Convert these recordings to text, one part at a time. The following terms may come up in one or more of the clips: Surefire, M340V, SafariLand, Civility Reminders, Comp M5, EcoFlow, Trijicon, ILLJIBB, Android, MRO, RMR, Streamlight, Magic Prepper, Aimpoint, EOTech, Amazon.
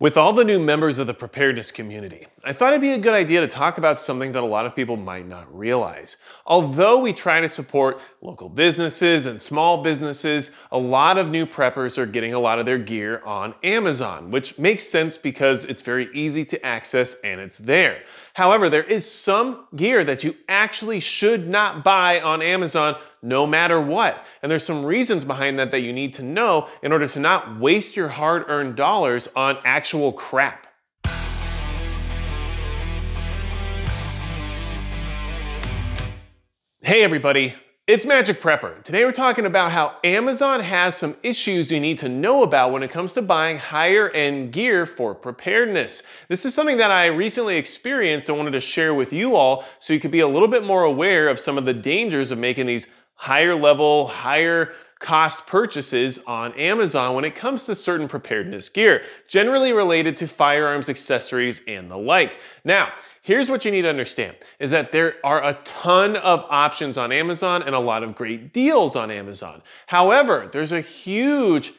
With all the new members of the preparedness community, I thought it'd be a good idea to talk about something that a lot of people might not realize. Although we try to support local businesses and small businesses, a lot of new preppers are getting a lot of their gear on Amazon, which makes sense because it's very easy to access and it's there. However, there is some gear that you actually should not buy on Amazon no matter what. And there's some reasons behind that that you need to know in order to not waste your hard-earned dollars on actual crap. Hey everybody, it's Magic Prepper. Today we're talking about how Amazon has some issues you need to know about when it comes to buying higher end gear for preparedness. This is something that I recently experienced and wanted to share with you all so you could be a little bit more aware of some of the dangers of making these higher level, higher cost purchases on Amazon when it comes to certain preparedness gear, generally related to firearms, accessories, and the like. Now, here's what you need to understand, is that there are a ton of options on Amazon and a lot of great deals on Amazon. However, there's a huge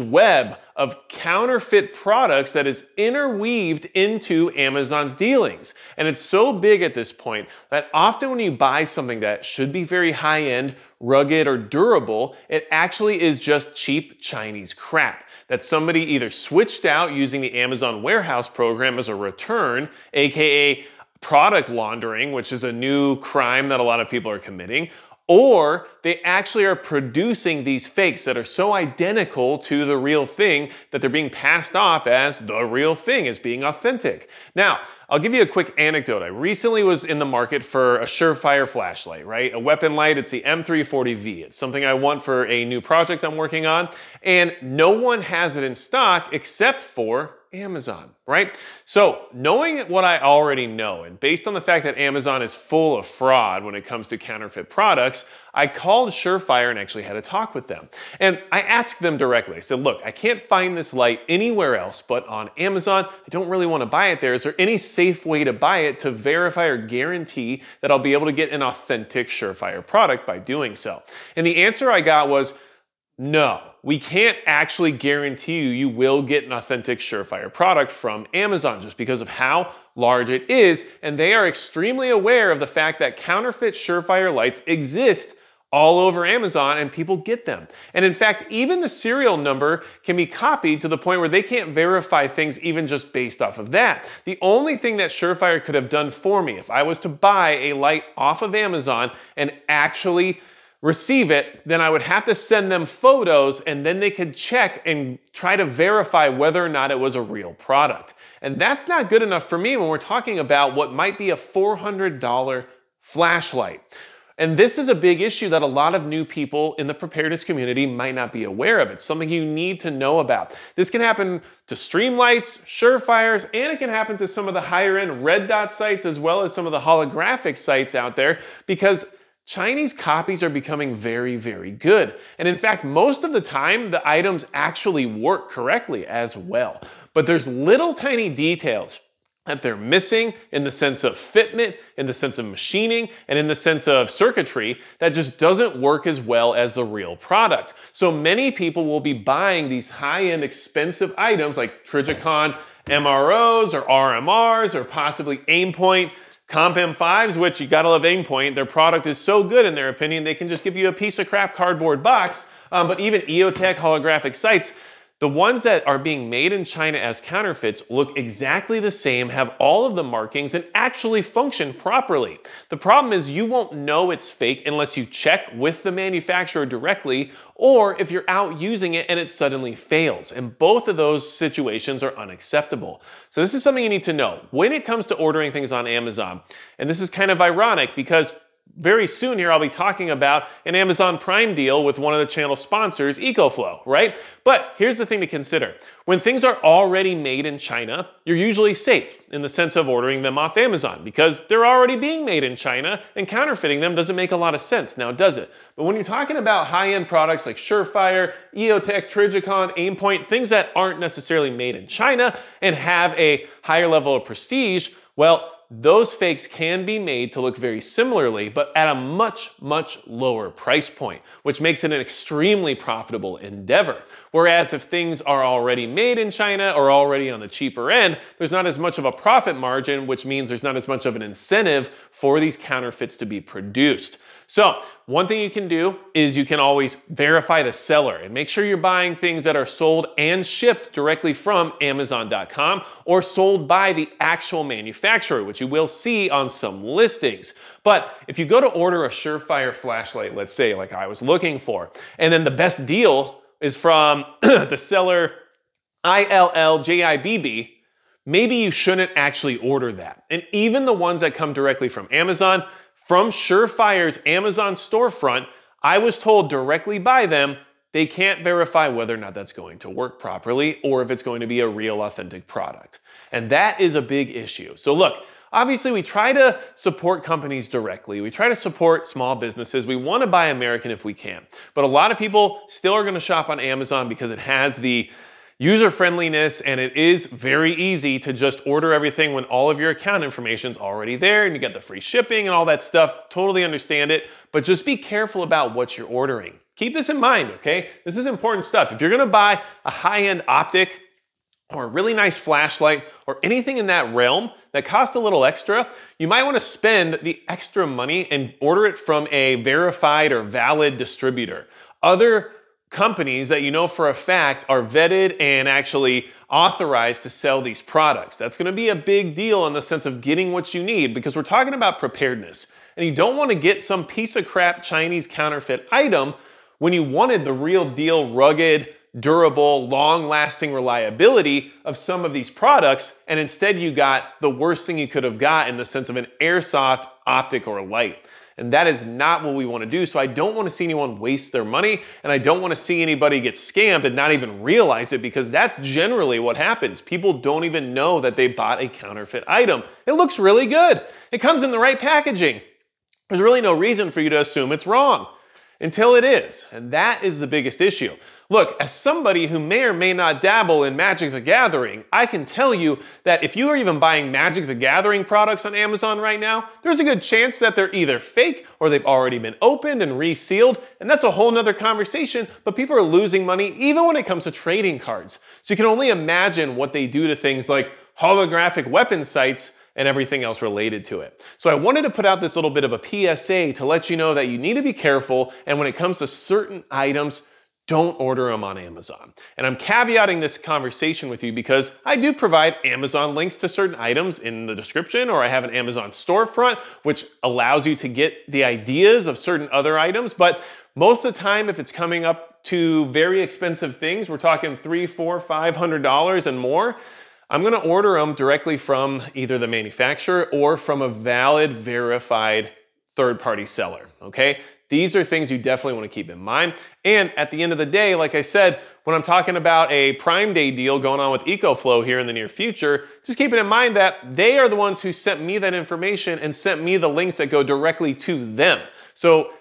web of counterfeit products that is interweaved into Amazon's dealings. And it's so big at this point that often when you buy something that should be very high-end, rugged, or durable, it actually is just cheap Chinese crap that somebody either switched out using the Amazon warehouse program as a return, aka product laundering, which is a new crime that a lot of people are committing, or they actually are producing these fakes that are so identical to the real thing that they're being passed off as the real thing, as being authentic. Now, I'll give you a quick anecdote. I recently was in the market for a Surefire flashlight, right? A weapon light, it's the M340V. It's something I want for a new project I'm working on, and no one has it in stock except for Amazon, right? So knowing what I already know, and based on the fact that Amazon is full of fraud when it comes to counterfeit products, I called Surefire and actually had a talk with them. And I asked them directly, I said, look, I can't find this light anywhere else but on Amazon. I don't really want to buy it there. Is there any safe way to buy it to verify or guarantee that I'll be able to get an authentic Surefire product by doing so? And the answer I got was, no, we can't actually guarantee you will get an authentic Surefire product from Amazon just because of how large it is, and they are extremely aware of the fact that counterfeit Surefire lights exist all over Amazon and people get them. And in fact, even the serial number can be copied to the point where they can't verify things even just based off of that. The only thing that Surefire could have done for me if I was to buy a light off of Amazon and actually receive it, then I would have to send them photos and then they could check and try to verify whether or not it was a real product. And that's not good enough for me when we're talking about what might be a $400 flashlight. And this is a big issue that a lot of new people in the preparedness community might not be aware of. It's something you need to know about. This can happen to Streamlights, Surefires, and it can happen to some of the higher end red dot sites as well as some of the holographic sites out there, because Chinese copies are becoming very, very good. And in fact, most of the time, the items actually work correctly as well. But there's little tiny details that they're missing in the sense of fitment, in the sense of machining, and in the sense of circuitry that just doesn't work as well as the real product. So many people will be buying these high-end expensive items like Trijicon MROs or RMRs or possibly Aimpoint, Comp M5s, which you gotta love Aimpoint. Their product is so good in their opinion, they can just give you a piece of crap cardboard box. But even EOTech holographic sights, the ones that are being made in China as counterfeits look exactly the same, have all of the markings, and actually function properly. The problem is you won't know it's fake unless you check with the manufacturer directly, or if you're out using it and it suddenly fails. And both of those situations are unacceptable. So this is something you need to know when it comes to ordering things on Amazon. And this is kind of ironic because very soon here I'll be talking about an Amazon Prime deal with one of the channel sponsors, EcoFlow, right? But here's the thing to consider. When things are already made in China, you're usually safe in the sense of ordering them off Amazon because they're already being made in China and counterfeiting them doesn't make a lot of sense now, does it? But when you're talking about high-end products like Surefire, EOTech, Trijicon, Aimpoint, things that aren't necessarily made in China and have a higher level of prestige, well, those fakes can be made to look very similarly, but at a much, much lower price point, which makes it an extremely profitable endeavor. Whereas if things are already made in China or already on the cheaper end, there's not as much of a profit margin, which means there's not as much of an incentive for these counterfeits to be produced. So one thing you can do is you can always verify the seller and make sure you're buying things that are sold and shipped directly from Amazon.com or sold by the actual manufacturer, which you will see on some listings. But if you go to order a Surefire flashlight, let's say, like I was looking for, and then the best deal is from the seller ILLJIBB, maybe you shouldn't actually order that. And even the ones that come directly from Amazon, from Surefire's Amazon storefront, I was told directly by them, they can't verify whether or not that's going to work properly or if it's going to be a real authentic product. And that is a big issue. So look, obviously we try to support companies directly. We try to support small businesses. We want to buy American if we can. But a lot of people still are going to shop on Amazon because it has the user friendliness, and it is very easy to just order everything when all of your account information is already there and you get the free shipping and all that stuff. Totally understand it, but just be careful about what you're ordering. Keep this in mind, okay? This is important stuff. If you're gonna buy a high-end optic or a really nice flashlight or anything in that realm that costs a little extra, you might wanna spend the extra money and order it from a verified or valid distributor. Other companies that you know for a fact are vetted and actually authorized to sell these products. That's going to be a big deal in the sense of getting what you need, because we're talking about preparedness. And you don't want to get some piece of crap Chinese counterfeit item when you wanted the real deal, rugged, durable, long-lasting reliability of some of these products, and instead you got the worst thing you could have got in the sense of an airsoft optic or light. And that is not what we want to do. So I don't want to see anyone waste their money, and I don't want to see anybody get scammed and not even realize it, because that's generally what happens. People don't even know that they bought a counterfeit item. It looks really good. It comes in the right packaging. There's really no reason for you to assume it's wrong until it is. And that is the biggest issue. Look, as somebody who may or may not dabble in Magic the Gathering, I can tell you that if you are even buying Magic the Gathering products on Amazon right now, there's a good chance that they're either fake or they've already been opened and resealed, and that's a whole nother conversation, but people are losing money even when it comes to trading cards. So you can only imagine what they do to things like holographic weapon sites and everything else related to it. So I wanted to put out this little bit of a PSA to let you know that you need to be careful, and when it comes to certain items, don't order them on Amazon. And I'm caveating this conversation with you because I do provide Amazon links to certain items in the description, or I have an Amazon storefront, which allows you to get the ideas of certain other items. But most of the time, if it's coming up to very expensive things, we're talking $300, $400, $500 and more, I'm gonna order them directly from either the manufacturer or from a valid, verified third-party seller, okay? These are things you definitely want to keep in mind. And at the end of the day, like I said, when I'm talking about a Prime Day deal going on with EcoFlow here in the near future, just keep it in mind that they are the ones who sent me that information and sent me the links that go directly to them. So,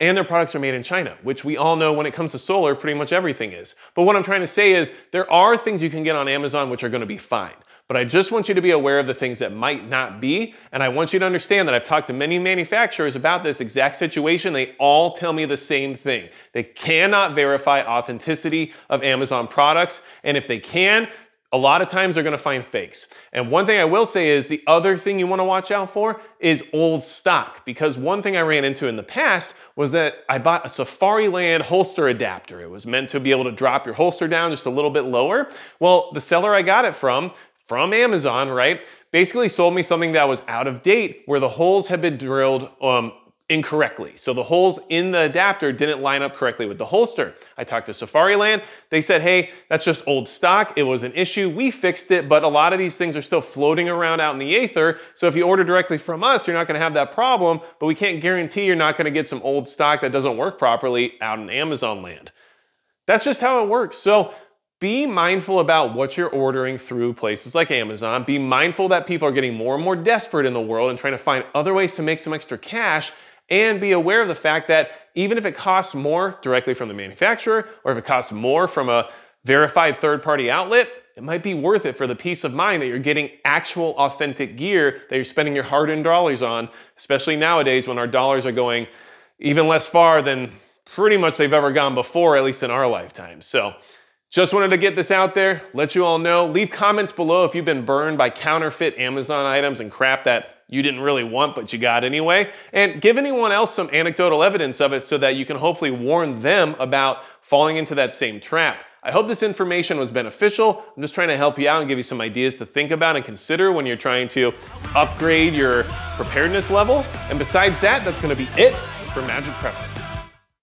and their products are made in China, which we all know when it comes to solar, pretty much everything is. But what I'm trying to say is there are things you can get on Amazon which are going to be fine. But I just want you to be aware of the things that might not be. And I want you to understand that I've talked to many manufacturers about this exact situation. They all tell me the same thing. They cannot verify authenticity of Amazon products. And if they can, a lot of times they're gonna find fakes. And one thing I will say is the other thing you wanna watch out for is old stock, because one thing I ran into in the past was that I bought a SafariLand holster adapter. It was meant to be able to drop your holster down just a little bit lower. Well, the seller I got it from Amazon, right, basically sold me something that was out of date where the holes had been drilled incorrectly. So the holes in the adapter didn't line up correctly with the holster. I talked to SafariLand. They said, hey, that's just old stock. It was an issue. We fixed it, but a lot of these things are still floating around out in the ether. So if you order directly from us, you're not gonna have that problem, but we can't guarantee you're not gonna get some old stock that doesn't work properly out in Amazon land. That's just how it works. So be mindful about what you're ordering through places like Amazon. Be mindful that people are getting more and more desperate in the world and trying to find other ways to make some extra cash. And be aware of the fact that even if it costs more directly from the manufacturer, or if it costs more from a verified third-party outlet, it might be worth it for the peace of mind that you're getting actual authentic gear that you're spending your hard-earned dollars on, especially nowadays when our dollars are going even less far than pretty much they've ever gone before, at least in our lifetime. So just wanted to get this out there, let you all know. Leave comments below if you've been burned by counterfeit Amazon items and crap that you didn't really want, but you got anyway. And give anyone else some anecdotal evidence of it so that you can hopefully warn them about falling into that same trap. I hope this information was beneficial. I'm just trying to help you out and give you some ideas to think about and consider when you're trying to upgrade your preparedness level. And besides that, that's gonna be it for Magic Prepper.